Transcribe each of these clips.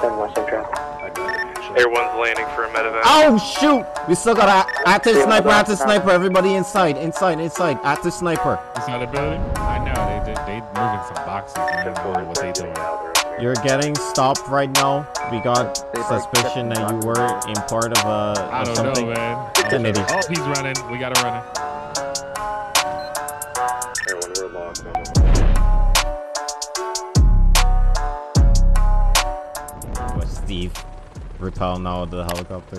10 Western traffic. Air 1's landing for a medevac. Oh shoot! We still got active sniper, active sniper. Everybody inside, inside. Active sniper. It's not a building? I know, they moving some boxes. I don't know what they doing. You're getting stopped right now. We got suspicion that you were in part of a I don't know, man. Oh, he's running. We gotta run it. Steve, repel now the helicopter.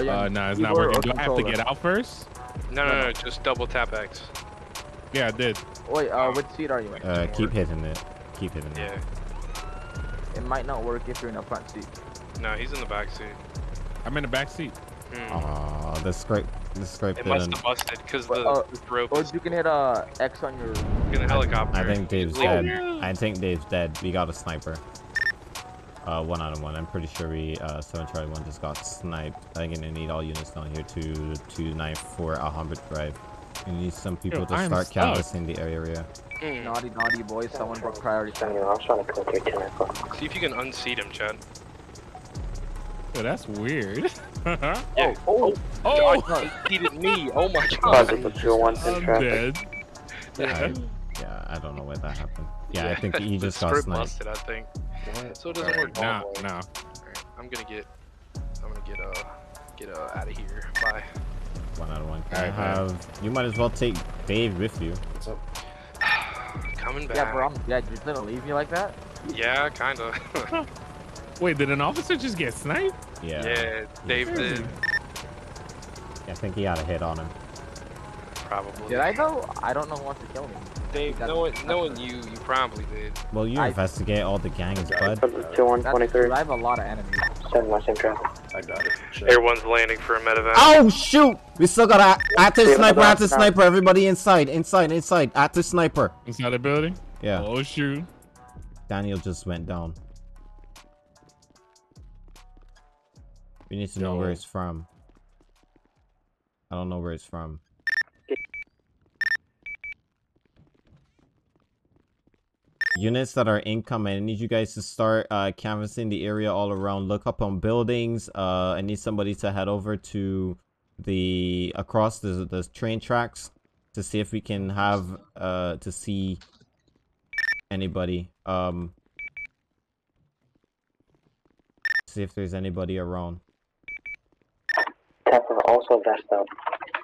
No, it's not working. Do I have to get out first? No, just double tap X. Yeah, I did. Wait, what seat are you in? Keep hitting it. Keep hitting it. Yeah. It might not work if you're in a front seat. No, he's in the back seat. I'm in the back seat. Oh, the scrape. It must have busted because the rope. Or you can hit X on your. In a helicopter. I think Dave's dead. I think Dave's dead. We got a sniper. One on one. I'm pretty sure we 7-1 just got sniped. I'm gonna need all units down here to 294 Alhambra Drive. We need some people to start canvassing the area. Naughty, naughty boy. Someone broke priority. I'm trying to click your 10. See if you can unseat him, Chad. Oh, that's weird. Oh, he did me. Oh my god. I'm dead. Yeah. Yeah, I don't know why that happened. Yeah, I think he just got sniped. Busted, I think. What? So it doesn't work. No. All right, I'm gonna get out of here. Bye. 1-on-1. You might as well take Dave with you. What's up? Coming back. Yeah, bro. Yeah, you're gonna leave me like that? Yeah, kinda. Wait, did an officer just get sniped? Yeah. Yeah, Dave did. I think he had a hit on him. Probably. Did I though? I don't know what to kill me. Dave, knowing you probably did. Well, you investigate all the gangs, bud. I have a lot of enemies. 7 Western traffic. I got it. Sure. Air 1's landing for a medevac. Oh shoot! We still got active sniper, active sniper. Everybody inside, inside. Active sniper. Inside the building? Yeah. Oh shoot. Daniel just went down. We need to know where he's from. I don't know where he's from. Units that are incoming, I need you guys to start canvassing the area all around. Look up on buildings. I need somebody to head over to the across the train tracks to see if we can have to see anybody. See if there's anybody around. Tepper also messed up.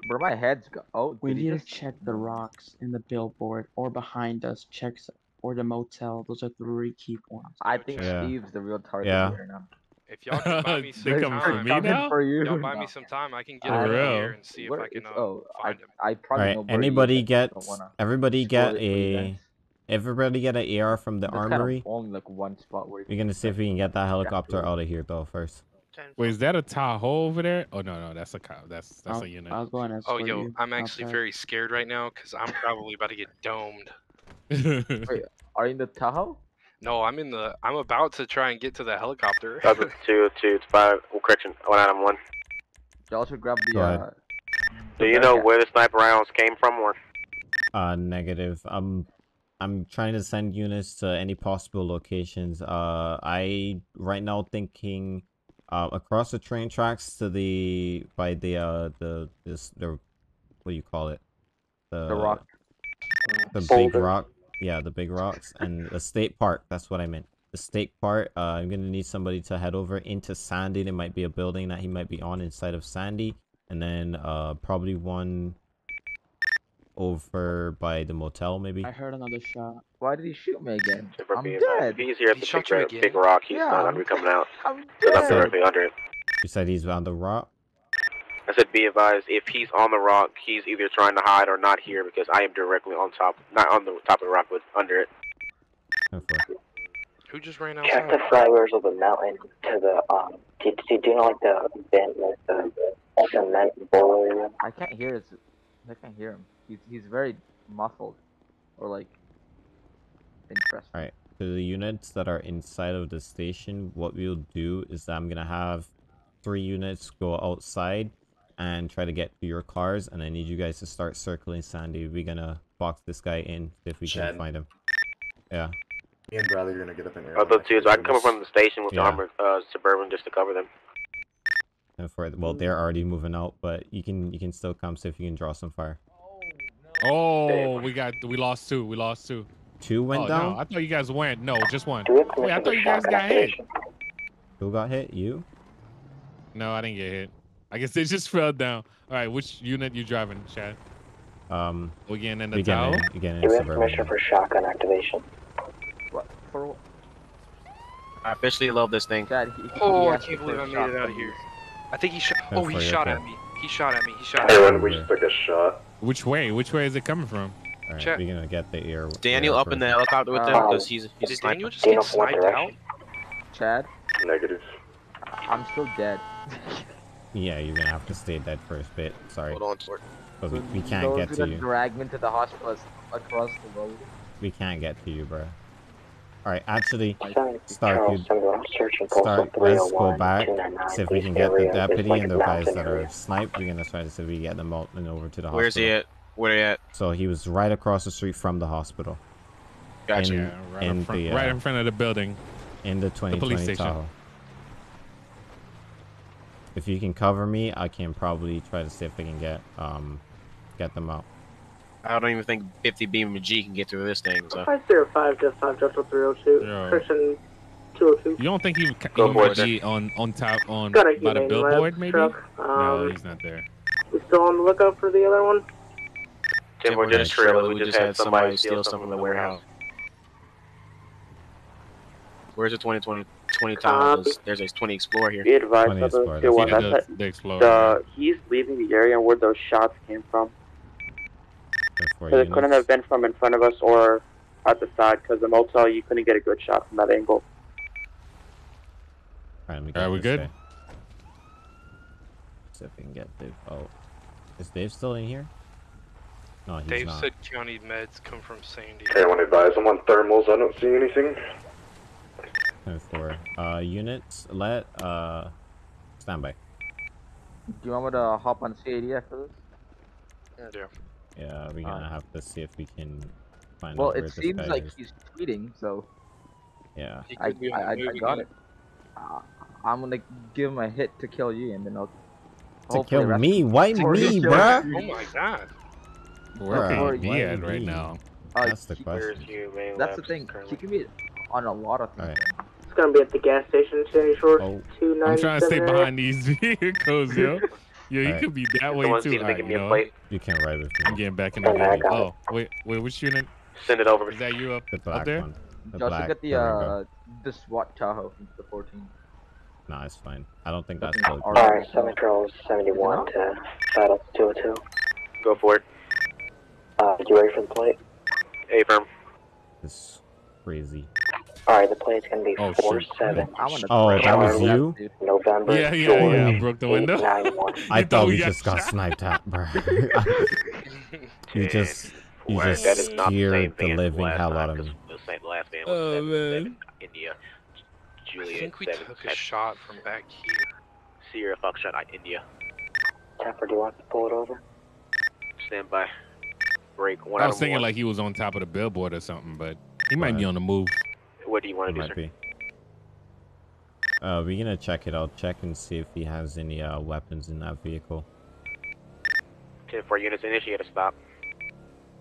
Where my head's go? Oh, we need to check the rocks in the billboard or behind us. Checks. Or the motel. Those are 3 key points. I think Steve's the real target here now. If y'all can buy me some time, y'all buy me some time. I can get out of here and see if I can find him. I probably know where everybody gets. Everybody get an AR from the armory. Kind of only like one spot where we're gonna see if we can get that helicopter out of here though first. Wait, is that a Tahoe over there? Oh no, that's a cop. That's a unit. Oh yo, I'm actually very scared right now because I'm probably about to get domed. Wait, are you in the Tahoe? No, I'm about to try and get to the helicopter. That's 2-2-5. Oh, correction. 1-on-1. Y'all should grab the. Do you know where the sniper rounds came from, or? Negative. I'm trying to send units to any possible locations. I right now thinking, across the train tracks to the by the what do you call it? The rock. The big rock, yeah, the big rocks and the state park. That's what I meant. The state park. I'm gonna need somebody to head over into Sandy. There might be a building that he might be on inside of Sandy, and then probably one over by the motel. Maybe. I heard another shot. Why did he shoot me again? I'm dead. He's here at the big rock. He's not under coming out. I'm dead. You said he's on the rock. I said, be advised, if he's on the rock, he's either trying to hide or not here because I am directly on top, not on the top of the rock, but under it. Okay. Who just ran out? Check the flywheels of the mountain to the, do you know, like, the vent, like, the cement bowl area? I can't hear it. I can't hear him. He's very muffled or, like, interesting. All right. So the units that are inside of the station, what we'll do is that I'm going to have 3 units go outside and try to get to your cars, and I need you guys to start circling Sandy. We're gonna box this guy in if we can find him. Yeah. Me and Bradley are gonna get up in air. Oh, those dudes! I can come up from the station with the armored Suburban just to cover them. And for well, they're already moving out, but you can still come see if you can draw some fire. Oh, no. Oh, we lost two. We lost two. Two went down. No, I thought you guys went. No, just one. Wait, I thought you guys got hit. Who got hit? You? No, I didn't get hit. I guess they just fell down. All right, which unit you driving, Chad? We're getting in the tower. Again, we have permission for shotgun activation. What? I officially love this thing. God, I can't believe I made it out of here. I think he shot. Oh, he shot at me. He shot at me. He shot at me. Everyone, we just took a shot. Which way? Which way is it coming from? All right, we're gonna get the air. Daniel up in the helicopter with them because he's. Did Daniel just get sniped out? Chad. Negative. I'm still dead. Yeah, you're gonna have to stay dead for a bit. Sorry. Hold on, but we can't get to you. Drag me to the hospital across the road. We can't get to you, bro. All right, actually, let's go back. See if we can get the deputy and the guys that are sniped. We're gonna try to see if we can get them out and over to the hospital. Where's he at? Where are they at? So he was right across the street from the hospital. Gotcha. Right in front of the building. In the 2020 Tahoe. If you can cover me, I can probably try to see if I can get them out. I don't even think 50 Beam and G can get through this thing. So. 505 Death 5 Delta 302. Person 202. You don't think he would be on top on by the billboard maybe? No, he's not there. We still on the lookout for the other one. Tim, we're just trailer. We just had somebody steal something from the warehouse. Where's the 2020 Tahoe? There's a 20 Explorer here. Be advised, he's leaving the area where those shots came from. So it couldn't have been from in front of us or at the side, because the motel, you couldn't get a good shot from that angle. Alright, we good? See if we can get Dave. Oh, is Dave still in here? No, he's Dave not. Said county meds come from Sandy. Okay, I want to advise him on thermals. I don't see anything. Units, let stand by. Do you want me to hop on CAD after this? Yeah. Yeah, we're gonna have to see if we can find out where this guy is. Well, it seems like he's tweeting, so... Yeah. I got it. I'm gonna give him a hit to kill you, and then I'll... To kill me? Why me, bruh? Oh my god. Where are you at right now? That's the question. That's the thing. He can be on a lot of things. It's gonna be at the gas station, Sandy Shores. I'm trying to stay behind these vehicles, yo. Yeah, you could be that way too. You can't ride with me. I'm getting back in the game. Oh, wait, which unit? Send it over. Is that you up there? Just get the SWAT Tahoe from the 14. Nah, it's fine. I don't think that's good. Alright, 7-71 to battle 202. Go for it. You ready for the plate? Affirm. This is crazy. Alright, the plate's gonna be 47. Oh, that was you? November. Yeah, I broke the window. I thought we just got sniped at, bro. you just scared the living hell out of me. Oh, man. India. Julia, I think we took a shot from back here. Sierra Foxshot at India. Tepper, do you want to pull it over? Stand by. Break one. I was thinking like he was on top of the billboard or something, but he might be on the move. What do you want to do, sir? We're gonna check it out. Check and see if he has any weapons in that vehicle. 10-4 units, initiate a stop.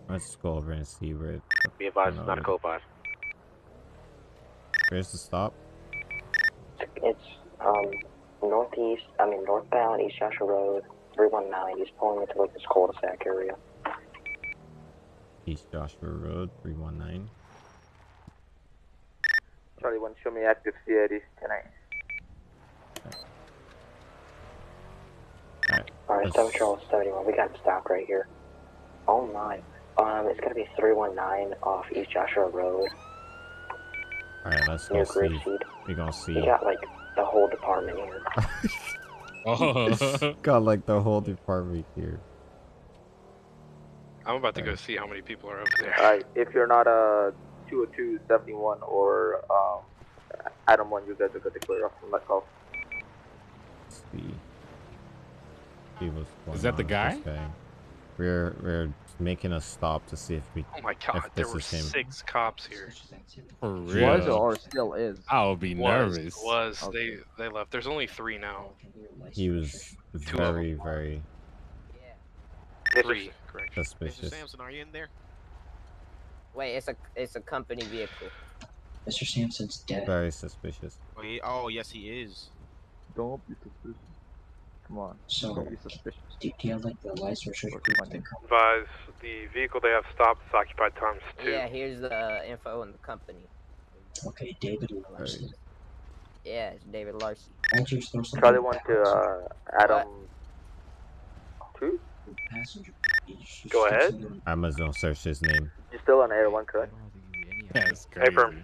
Let's go over and see where it... Be advised, it's not a code 5. Where's the stop? It's northeast, I mean northbound, East Joshua Road, 319. He's pulling into like this cul-de-sac area. East Joshua Road, 319. Charlie 1, show me active CID tonight. Alright, 7 Charles 71, we got him stopped right here. Oh my. It's gonna be 319 off East Joshua Road. Alright, let's go see. We're gonna see. We got like the whole department here. Got like the whole department here. I'm about to go see how many people are over there. Alright, if you're not 202, 71, or Adam 1, you guys are going to clear off from that call. Let's see. Is that the guy? We're making us stop to see if we. Oh my God! There were six cops here. For real? Was or still is? I'll be nervous. Was okay. They left? There's only three now. He was very three. Correct. Mr. Sampson, are you in there? Wait, it's a company vehicle. Mr. Sampson's dead. Very suspicious. Wait, oh yes, he is. Don't be suspicious. Come on. So, DTL, like the lights were short. Advise the vehicle they have stopped is occupied times 2. Yeah, here's the info on the company. Okay, David Larson. Yeah, it's David Larson. Charlie 1 to Adam 2? Go ahead. Amazon search his name. You're still on Adam 1, correct? That's crazy.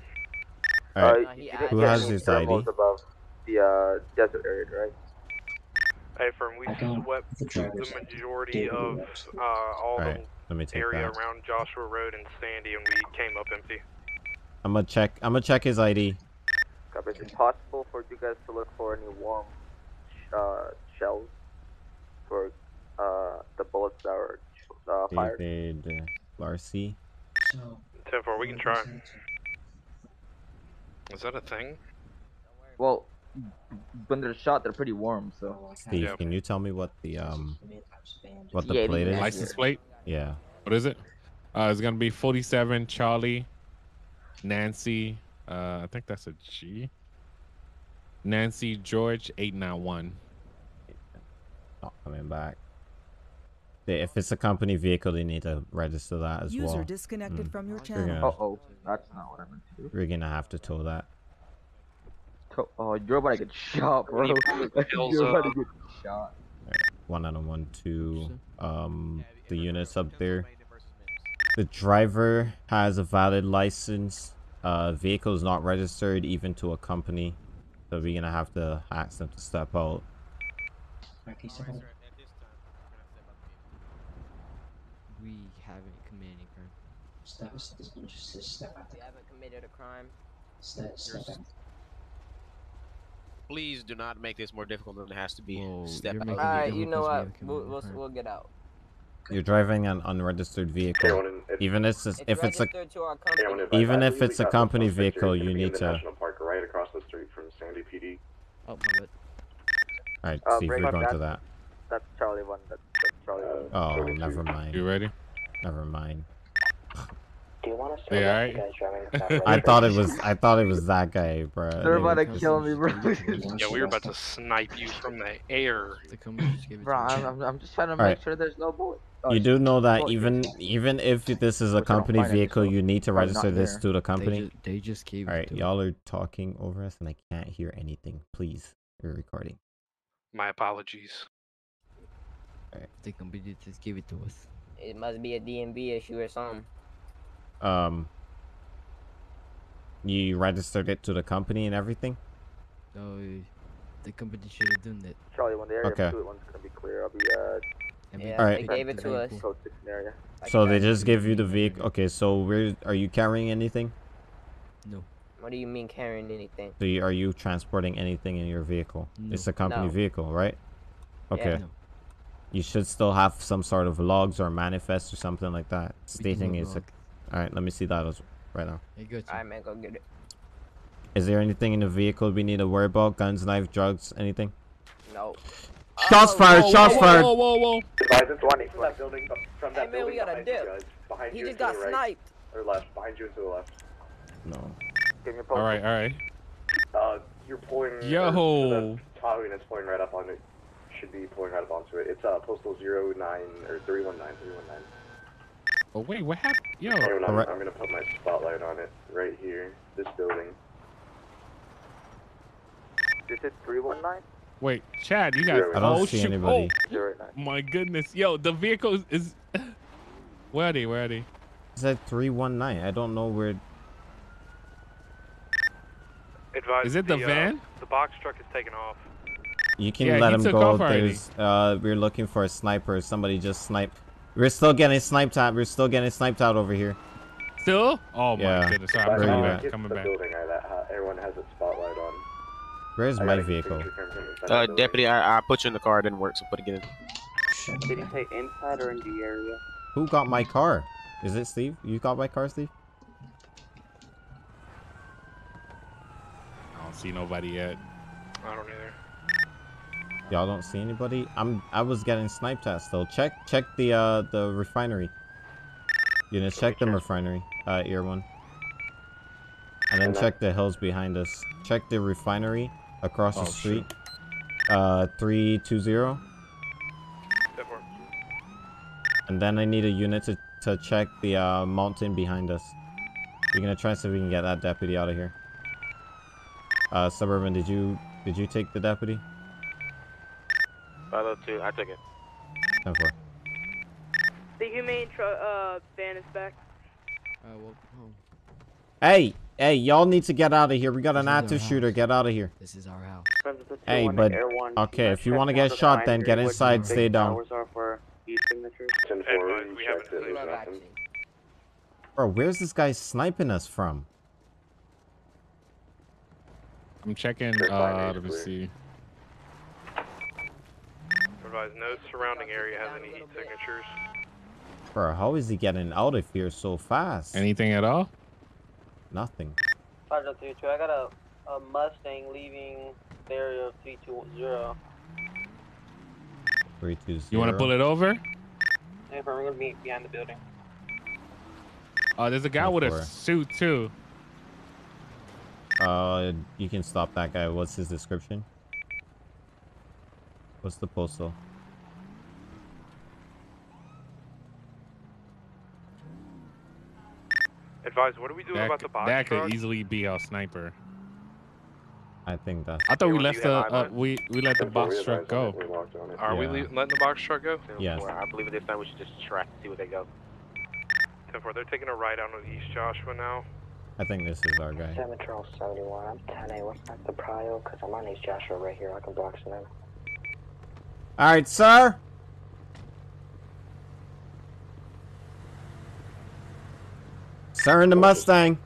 Hey, who has his ID? Above the desert area, right? Hey, firm, we swept the majority of all the area around Joshua Road and Sandy, and we came up empty. I'm gonna check his ID. Copy. Is it possible for you guys to look for any warm shells for the bullets that were fired? David Larcy. 10-4, we can try. Is that a thing? Well, when they're shot, they're pretty warm. So, Steve, can you tell me what the plate is? License plate? Yeah. What is it? It's gonna be 47 Charlie, Nancy. I think that's a G. Nancy George 891. Not coming back. If it's a company vehicle, they need to register that as well. User disconnected from your channel. Uh-oh, that's not what I meant to do. We're gonna have to tow that. Oh, you're about to get shot, bro. You're about to get shot. Right. 1 out of 1, 2. The units up there. The driver has a valid license. Vehicle is not registered even to a company, so we're gonna have to ask them to step out. We haven't committed any crime. We haven't committed a crime. Please do not make this more difficult than it has to be. Step out. Alright, you know what? We'll get out. You're driving an unregistered vehicle. Even if it's a company vehicle, you need to. National Park right across the street from Sandy PD. Oh my God. Alright, Steve, we're going to that. That's Charlie 1. That's Charlie 1. Oh, never mind. You ready? Never mind. Do you want to show you guys driving? I thought it was that guy, bro. They're about to kill me, bro. Yeah, we were about to snipe you from the air. Bro, I'm just trying to make sure there's no bullets. Oh, you do know that even if this is a company vehicle, you need to register this to the company. They just keep. All right, y'all are talking over us, and I can't hear anything. Please, we're recording. My apologies. All right. The company just gave it to us. It must be a DMV issue or something. You registered it to the company and everything? No, the company should have done that. Charlie, when the area of 2 one's gonna be clear, I'll be yeah, all right. They gave it to us. So they just gave you the vehicle. Okay, so are you carrying anything? No. What do you mean carrying anything? So are you transporting anything in your vehicle? No. It's a company vehicle, right? Okay. Yeah, you should still have some sort of logs or manifest or something like that stating it's a. Alright, let me see that right now. Alright, man, go get it. Is there anything in the vehicle we need to worry about? Guns, knife, drugs, anything? No. Shots fired! Shots fired! Whoa! Hey, man, we got a dip. He just got sniped. Or left, behind you and to the left. No. Alright. You're pulling... Yo! The top unit's pulling right up on it. Should be pulling right up onto it. It's postal 09... or 319. Oh wait, what happened? Yo, I'm gonna put my spotlight on it right here. This building. This is 319. Wait, Chad, you guys. I don't see anybody. Oh, my goodness, yo, the vehicle is. Where are they? It's at 319. I don't know where. Is it the van? The box truck is taking off. You can let him go. There's, we're looking for a sniper. Somebody just sniped. We're still getting sniped out. Over here. Still? Oh my goodness! Sorry, I'm coming back. Building that everyone has its spotlight on. Where's my vehicle? Deputy, I put you in the car. It didn't work, so put it in. Did he say inside or in the area? Who got my car? Is it Steve? You got my car, Steve? I don't see nobody yet. I don't either. Y'all don't see anybody? I was getting sniped at still. Check the refinery. You know, check the refinery, ear one. And then check the hills behind us. Check the refinery across the street. Shit. 320. And then I need a unit to check the mountain behind us. We're gonna try and see if we can get that deputy out of here. Suburban, did you take the deputy? 502, I took it. 10-4. The humane van is back. Welcome home. Hey, y'all need to get out of here. We got an active shooter. Get out of here. This is our house. Hey, but okay, if you want to get shot, then get inside. Stay down. Bro, where's this guy sniping us from? I'm checking. Let me see. No surrounding area has any heat signatures. Bro, how is he getting out of here so fast? Anything at all? Nothing. 502, I got a Mustang leaving the area of 320. 320. You want to pull it over? Yeah, bro, we're going to meet behind the building. Oh, there's a guy with a suit, too. You can stop that guy. What's his description? What's the postal? Advise, what do we do about the box truck? That could easily be our sniper. I think that. I thought we left the we let the box truck go. Are we letting the box truck go? Yes. I believe at this time we should just try to see where they go. 10-4, they're taking a ride out on East Joshua now. I think this is our guy. 7-71. I'm 10-8. What's not the prio? Cause I'm on East Joshua right here. I can block some in. All right, sir. Sir in the Mustang.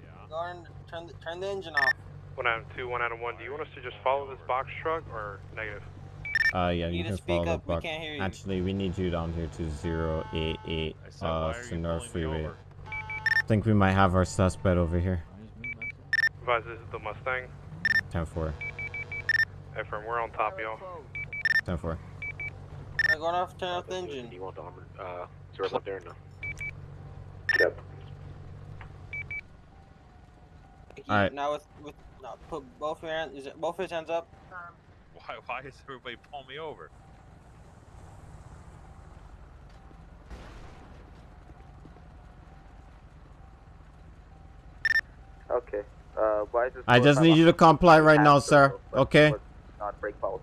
Yeah. Turn the engine off. 1-2, 1-1. Do you want us to just follow this box truck or negative? Yeah, you can follow the box. Actually, we need you down here to 088 Sonora Freeway. I think we might have our suspect over here. Advise, this is the Mustang. 10-4. Hey, friend, we're on top, y'all. 10-4. I'm going off turn off the engine. Do you want the armor? Zero's up there or no? Yep. Alright. Now put both his hands up. Why is everybody pulling me over? Okay. Why is this? I just need you to comply right now, sir. Okay. Not break policy.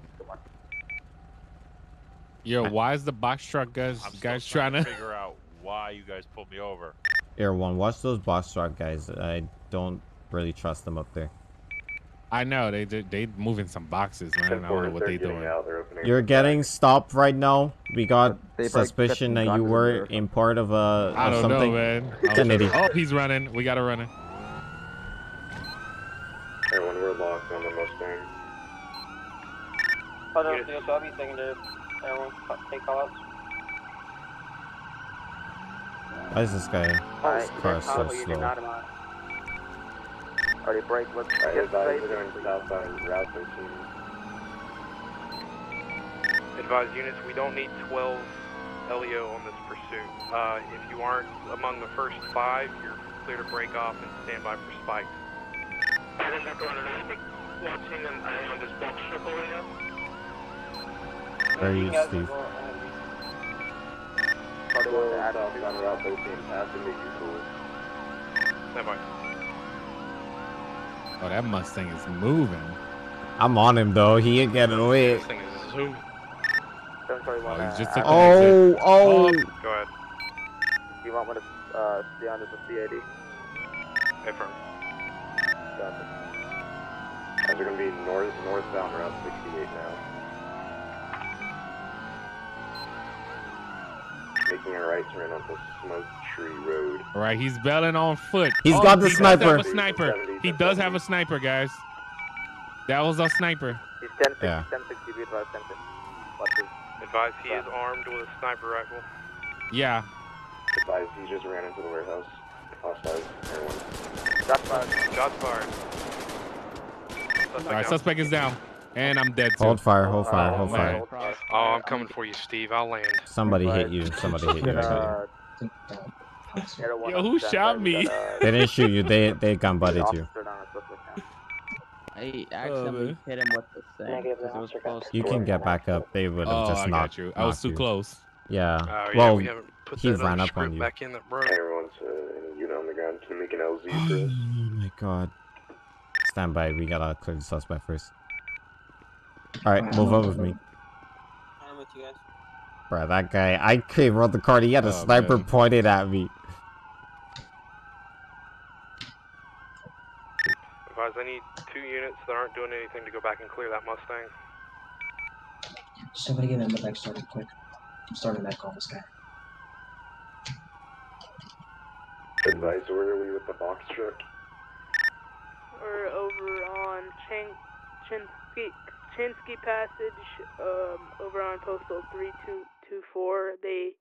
Yo, why is the box truck guys trying to figure out why you guys pulled me over? Air One, watch those box truck guys. I don't really trust them up there. I know they moving some boxes, man. I don't know what they're doing. You're getting stopped right now. We got suspicion that you were in part of a I don't know, man. Oh, he's running. We got to run it. Air One, we're locked on the Mustang. I don't think I'll be secondary. Why is this guy? Car so slow. Already brake. Let's get southbound Route 13. Advise units, we don't need 12 LEO on this pursuit. If you aren't among the first 5, you're clear to break off and stand by for spike. Watching them on this box circle right now. Where are you, Steve? Oh, that Mustang is moving. I'm on him, though. He ain't getting away. Oh. Go ahead. You want me to stay on to the C80? Hey, firm. Guys are going to be northbound Route 68 now. Making a right turn onto Smoke Tree Road. All right, he's belling on foot. He's got the sniper. He does have a sniper. He does have a sniper, guys. That was our sniper. He's 10-6. Yeah. 10-6. Fletcher. Advise he is armed with a sniper rifle. Yeah. Advise he just ran into the warehouse. Hostiles, everyone. Shots fired. Shots fired. Alright, suspect is down. And I'm dead too. Hold fire, hold fire, hold fire. Oh, I'm coming for you, Steve. I'll land. Somebody hit you. Somebody hit you. Yo, who shot me? They didn't shoot you. They gun butted you. I accidentally hit him with the thing. You can get back up. They would have just knocked you. I was too close. Yeah. Well, he ran up on you. Everyone's on the ground to make an LZ for us. Oh my god. Stand by. We gotta clear the suspect first. Alright, move up with me. I'm with you guys. Bruh, that guy, I couldn't run the car. He had a sniper pointed at me. Advise, I need 2 units that aren't doing anything to go back and clear that Mustang. Somebody get in the back started quick. I'm starting that call, this guy. Advise, where are we with the box truck? We're over on Chinsky Passage, over on Postal 3224. They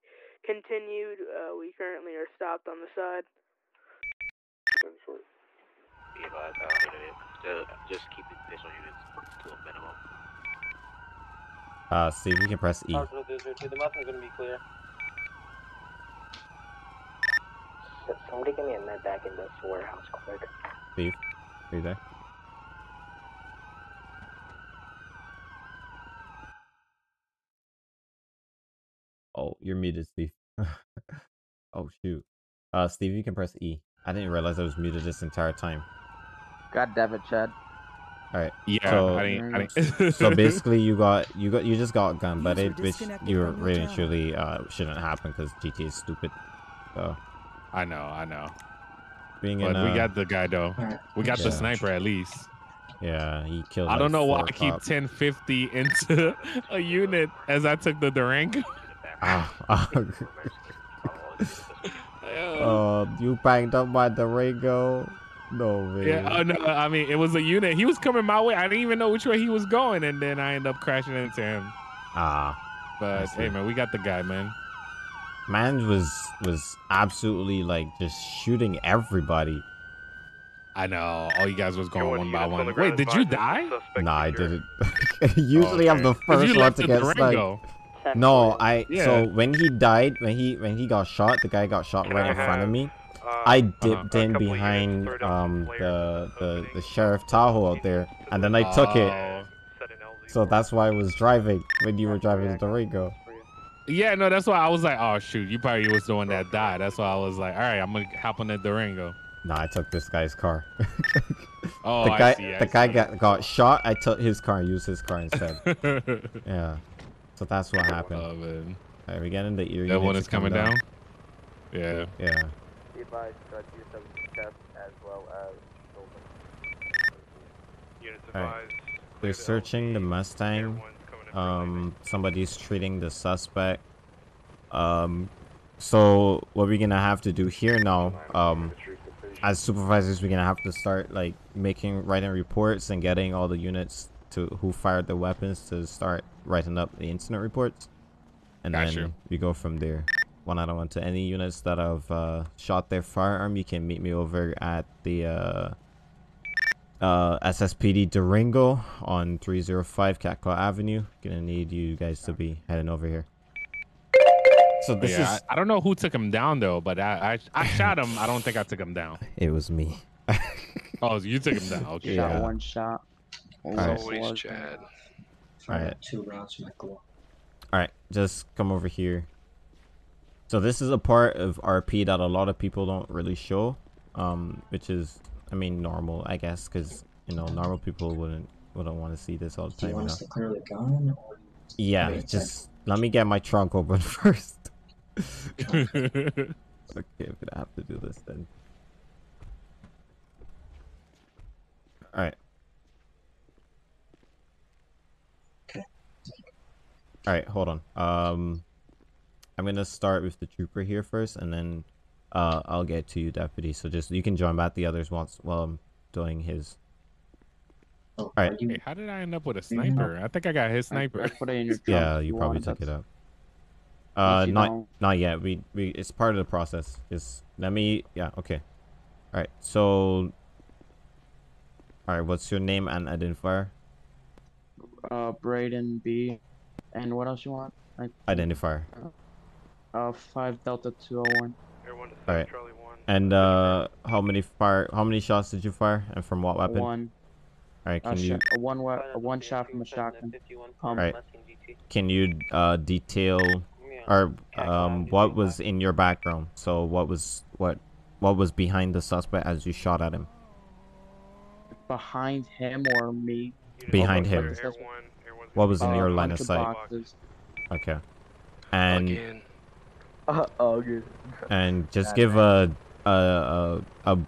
continued. We currently are stopped on the side. Just keep the additional units to a minimum. See if we can press E. The muffins gonna be clear. Somebody give me a med back in this warehouse quick. Steve, are you there? Oh, you're muted, Steve. Oh, shoot. Steve, you can press E. I didn't realize I was muted this entire time. God damn it, Chad. Alright. Yeah, so, I didn't. So basically, you just got gun butted, which you really and truly shouldn't happen because GTA is stupid. So. I know. But we got the guy, though. We got the sniper, at least. Yeah, he killed us. I don't know why I keep 1050 into a unit as I took the Durango. You banged up my Durango. No, man. Yeah, no, I mean, it was a unit. He was coming my way. I didn't even know which way he was going, and then I ended up crashing into him. But hey, man, we got the guy, man. Man was absolutely like just shooting everybody. I know. All you guys was going one by one. Wait, did you die? Nah, I didn't. Usually I'm the first one to get sniped. No, so when he died, when he got shot, the guy got shot right in front of me. I dipped in behind the Sheriff Tahoe out there, and then I took it. So that's why I was driving when you were driving the Durango. Yeah, no, that's why I was like, oh shoot, you probably was the one that died. That's why I was like, all right, I'm gonna hop on that Durango. Nah, I took this guy's car. Oh, the guy got shot. I took his car and used his car instead. Yeah. So that's what happened. Oh, man. All right, we get in the ear. That one is coming down. Yeah. All right. They're searching the Mustang. Somebody's treating the suspect. So what we're gonna have to do here now, as supervisors, we're gonna have to start like writing reports and getting all the units to who fired the weapons to start writing up the incident reports, and then we go from there. One-on-one to any units that have shot their firearm. You can meet me over at the SSPD Durango on 305 Catclaw Avenue. Gonna need you guys to be heading over here. So this is... I don't know who took him down though, but I shot him. I don't think I took him down. It was me. Oh, so you took him down. Okay. Yeah. Shot one shot. Always Chad. Alright. 2 rounds, Michael. Alright, just come over here. So this is a part of RP that a lot of people don't really show, which is, I mean, normal, I guess, because you know, normal people wouldn't want to see this all the time. Do you want us to clear the gun? Or... Yeah, just let me get my trunk open first. Okay, we're gonna have to do this then. All right. Alright, hold on. I'm gonna start with the trooper here first, and then I'll get to you, deputy. So you can join back the others while I'm doing his. Oh, all right. Wait, how did I end up with a sniper? I think I got his sniper. Yeah, you probably took it out. Not yet. We it's part of the process. Okay. All right. So. All right. What's your name and identifier? Braden B. And what else you want? Identifier. 5 Delta 201. All right. And how many shots did you fire, and from what weapon? One. All right. Can you one shot from a shotgun? All right. Can you detail or what was in your background? So what was behind the suspect as you shot at him? Behind him or me? Behind him. What was in your line of sight? Okay. And good. And just give a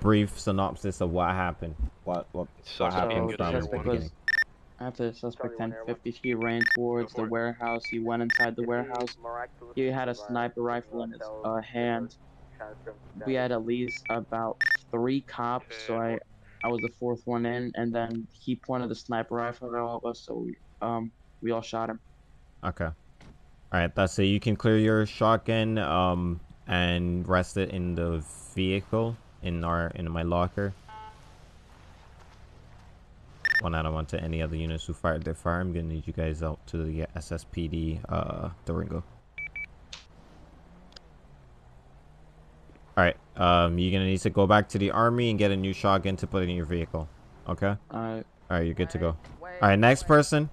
brief synopsis of what happened. What happened from the beginning. After the suspect 1050, he ran towards the warehouse. He went inside the warehouse. He had a sniper rifle in his hand. We had at least about 3 cops, so I was the 4th one in, and then he pointed the sniper rifle at all of us, so we all shot him. Okay. All right, that's it. You can clear your shotgun and rest it in the vehicle in my locker. One out on to any other units who fired their fire. I'm gonna need you guys out to the SSPD Durango. All right, you're gonna need to go back to the army and get a new shotgun to put in your vehicle. Okay. All right, you're good to go. All right, next person.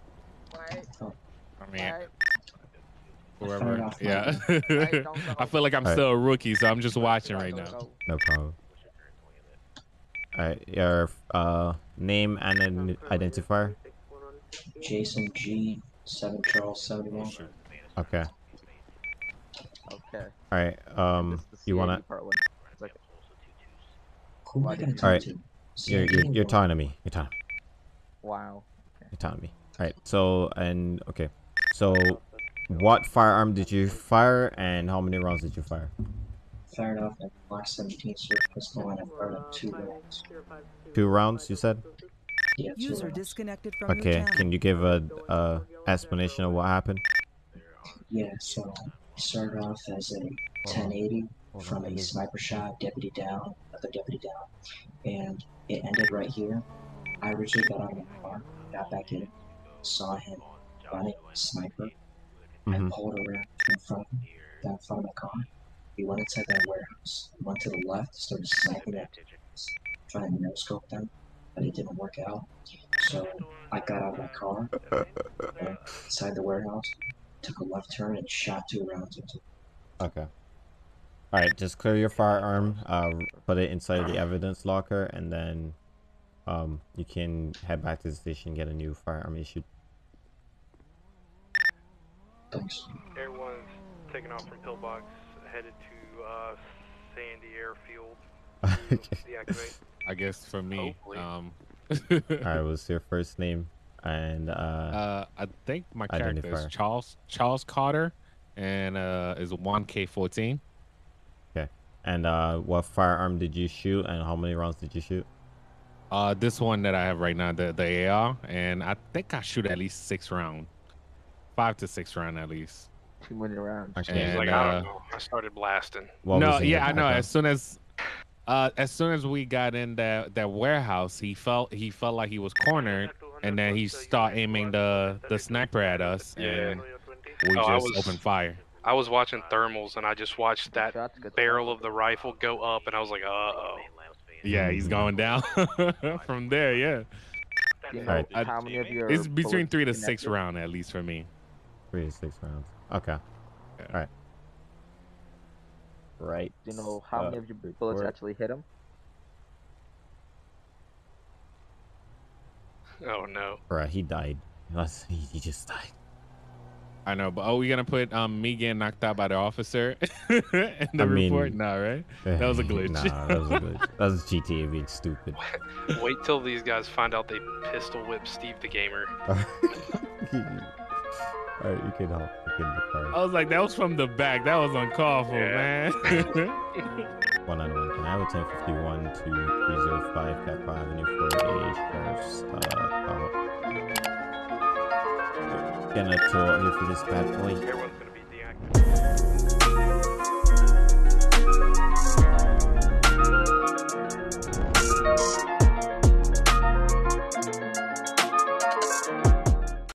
Whoever, yeah. I feel like I'm still a rookie, so I'm just watching right now. No problem. All right, your name and an identifier. Jason G, 7 Charles 71. Okay. Okay. All right. You wanna? All right. You're talking to me. You're talking. Wow. You're talking to me. All right. So what firearm did you fire, and how many rounds did you fire? Fired off a Glock 17 search pistol, and I fired up 2 rounds. 2 rounds, you said? Yeah, 2 rounds. Disconnected from okay, can you give a explanation of what happened? Yeah, so I started off as a 1080 from a sniper shot, deputy down, other deputy down, and it ended right here. I originally got out of my car, got back in, saw him running sniper. I pulled around in front of him, down in front of my car. He went inside that warehouse, went to the left, started sniping at us, trying to no-scope them, but it didn't work out. So I got out of my car, went inside the warehouse, took a left turn, and shot 2 rounds into it. Okay. Alright, just clear your firearm, put it inside the evidence locker, and then you can head back to the station and get a new firearm issued. Thanks. Air 1's taking off from Pillbox, headed to Sandy Airfield. Deactivate. I guess for me. Alright, what's your first name? And I think my character is Charles Carter, and is a 1K14. Okay. And what firearm did you shoot, and how many rounds did you shoot? This one that I have right now, the AR, and I think I shoot at least 6 rounds. 5 to 6 round at least. Too many rounds. Okay. Like, I don't know. I started blasting. No, yeah, I know. As soon as we got in that warehouse, he felt like he was cornered, and then he started aiming the sniper at us, and we just opened fire. I was watching thermals, and I just watched that barrel of the rifle go up, and I was like, uh-oh. Yeah, he's going down from there. Yeah. You know, how many of your it's between 3 to 6 round at least for me. 3 to 6 rounds. Okay. Yeah. All right. Right. Do you know how many of your bullets actually hit him? Oh no. Bruh, he died. He just died. I know, but are we gonna put me getting knocked out by the officer in the report? Nah, right? That was a glitch. Nah, that was a glitch. That was GTA being stupid. Wait till these guys find out they pistol whip Steve the Gamer. All right, you can help. I was like, that was from the back. That was uncalled for, man. 191. Can I have a 1051 to 305 Cat 5 and 48 Sheriff's Gonna tour here for this bad boy.